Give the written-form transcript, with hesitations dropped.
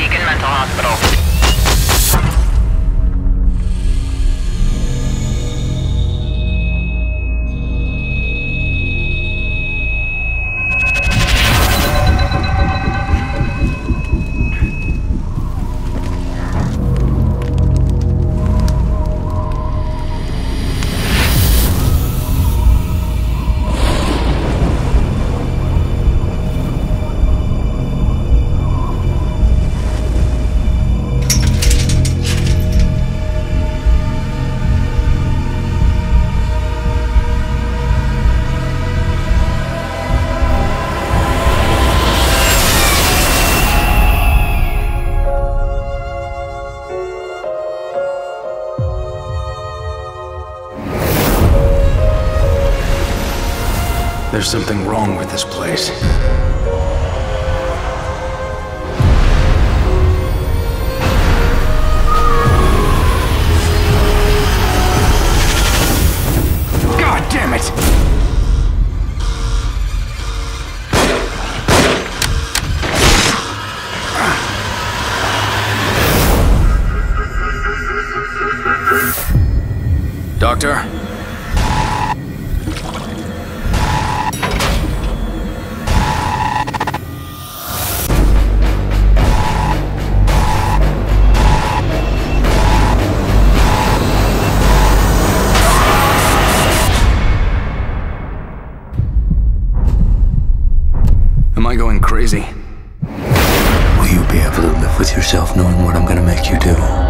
Deacon Mental Hospital. There's something wrong with this place. God damn it! Doctor? Am I going crazy? Will you be able to live with yourself knowing what I'm gonna make you do?